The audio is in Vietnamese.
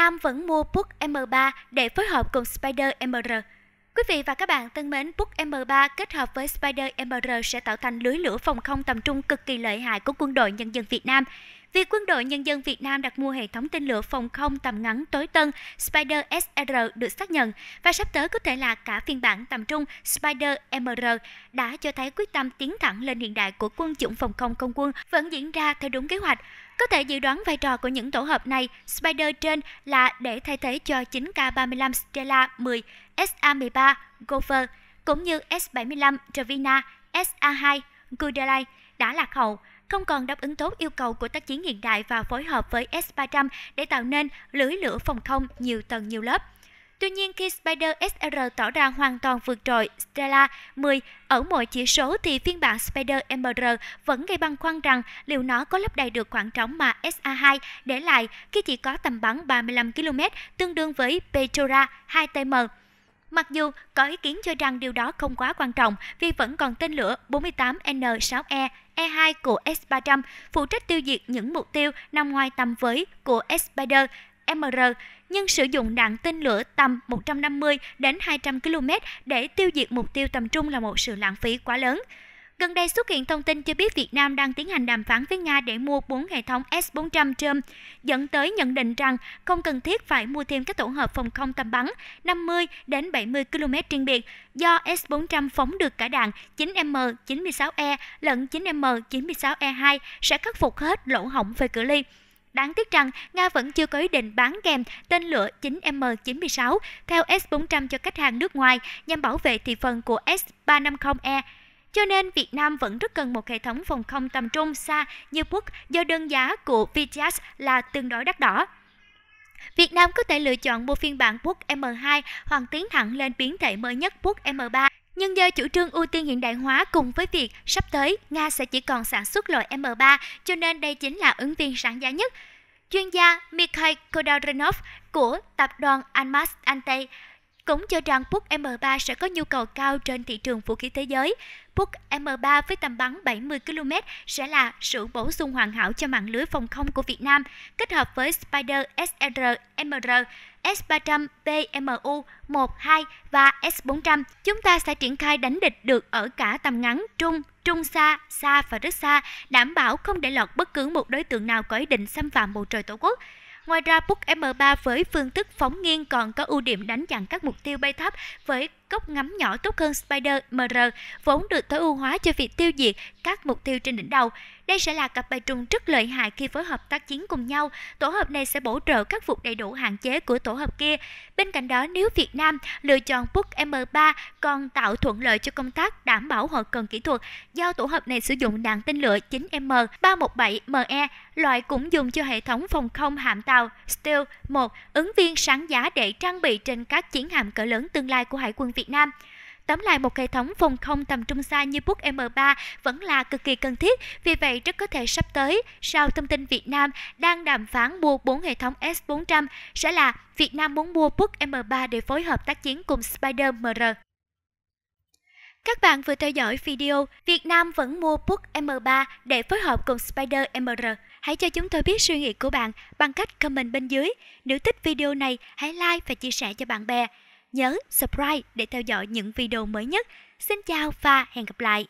Nam vẫn mua Buk M3 để phối hợp cùng SPYDER-MR. Quý vị và các bạn thân mến, Buk M3 kết hợp với SPYDER-MR sẽ tạo thành lưới lửa phòng không tầm trung cực kỳ lợi hại của Quân đội Nhân dân Việt Nam. Việc Quân đội Nhân dân Việt Nam đặt mua hệ thống tên lửa phòng không tầm ngắn tối tân SPYDER-SR được xác nhận và sắp tới có thể là cả phiên bản tầm trung SPYDER-MR đã cho thấy quyết tâm tiến thẳng lên hiện đại của quân chủng phòng không không quân vẫn diễn ra theo đúng kế hoạch. Có thể dự đoán vai trò của những tổ hợp này, Spider trên là để thay thế cho 9K35 Stella-10, SA-13 Gopher, cũng như S-75 Dvina, SA-2 Gudelai đã lạc hậu, không còn đáp ứng tốt yêu cầu của tác chiến hiện đại và phối hợp với S-300 để tạo nên lưới lửa phòng không nhiều tầng nhiều lớp. Tuy nhiên, khi SPYDER-SR tỏ ra hoàn toàn vượt trội Stella-10 ở mọi chỉ số thì phiên bản SPYDER-MR vẫn gây băn khoăn rằng liệu nó có lấp đầy được khoảng trống mà SA-2 để lại khi chỉ có tầm bắn 35 km tương đương với Pechora-2TM. Mặc dù có ý kiến cho rằng điều đó không quá quan trọng vì vẫn còn tên lửa 48N6E-E2 của S-300 phụ trách tiêu diệt những mục tiêu nằm ngoài tầm với của SPYDER-MR, nhưng sử dụng đạn tên lửa tầm 150 đến 200 km để tiêu diệt mục tiêu tầm trung là một sự lãng phí quá lớn. Gần đây xuất hiện thông tin cho biết Việt Nam đang tiến hành đàm phán với Nga để mua 4 hệ thống S-400 dẫn tới nhận định rằng không cần thiết phải mua thêm các tổ hợp phòng không tầm bắn 50 đến 70 km riêng biệt do S-400 phóng được cả đạn 9M96E lẫn 9M96E2 sẽ khắc phục hết lỗ hổng về cự ly. Đáng tiếc rằng, Nga vẫn chưa có ý định bán kèm tên lửa 9M96 theo S-400 cho khách hàng nước ngoài nhằm bảo vệ thị phần của S-350E. Cho nên, Việt Nam vẫn rất cần một hệ thống phòng không tầm trung xa như Buk do đơn giá của VTAS là tương đối đắt đỏ. Việt Nam có thể lựa chọn một phiên bản Buk M2 hoặc tiến thẳng lên biến thể mới nhất Buk M3. Nhưng do chủ trương ưu tiên hiện đại hóa cùng với việc sắp tới Nga sẽ chỉ còn sản xuất loại M3, cho nên đây chính là ứng viên sáng giá nhất. Chuyên gia Mikhail Khodorinov của tập đoàn Almaz-Antey cũng cho rằng Buk M3 sẽ có nhu cầu cao trên thị trường vũ khí thế giới. Buk M3 với tầm bắn 70 km sẽ là sự bổ sung hoàn hảo cho mạng lưới phòng không của Việt Nam, kết hợp với SPYDER-SR, S-300PMU-1, 2 và S-400. Chúng ta sẽ triển khai đánh địch được ở cả tầm ngắn, trung xa, xa và rất xa, đảm bảo không để lọt bất cứ một đối tượng nào có ý định xâm phạm bầu trời Tổ quốc. Ngoài ra, Buk M3 với phương thức phóng nghiêng còn có ưu điểm đánh chặn các mục tiêu bay thấp với góc ngắm nhỏ tốt hơn SPYDER-MR, vốn được tối ưu hóa cho việc tiêu diệt các mục tiêu trên đỉnh đầu. Đây sẽ là cặp bài trùng rất lợi hại khi phối hợp tác chiến cùng nhau. Tổ hợp này sẽ bổ trợ khắc phục đầy đủ hạn chế của tổ hợp kia. Bên cạnh đó, nếu Việt Nam lựa chọn Buk M3 còn tạo thuận lợi cho công tác đảm bảo hậu cần kỹ thuật do tổ hợp này sử dụng đạn tên lửa 9M317ME, loại cũng dùng cho hệ thống phòng không hạm tàu Steel-1, ứng viên sáng giá để trang bị trên các chiến hạm cỡ lớn tương lai của Hải quân Việt Nam. Tóm lại, một hệ thống phòng không tầm trung xa như Buk M3 vẫn là cực kỳ cần thiết, vì vậy rất có thể sắp tới, sau thông tin Việt Nam đang đàm phán mua 4 hệ thống S-400, sẽ là Việt Nam muốn mua Buk M3 để phối hợp tác chiến cùng SPYDER-MR. Các bạn vừa theo dõi video Việt Nam vẫn mua Buk M3 để phối hợp cùng SPYDER-MR. Hãy cho chúng tôi biết suy nghĩ của bạn bằng cách comment bên dưới. Nếu thích video này, hãy like và chia sẻ cho bạn bè. Nhớ subscribe để theo dõi những video mới nhất. Xin chào và hẹn gặp lại!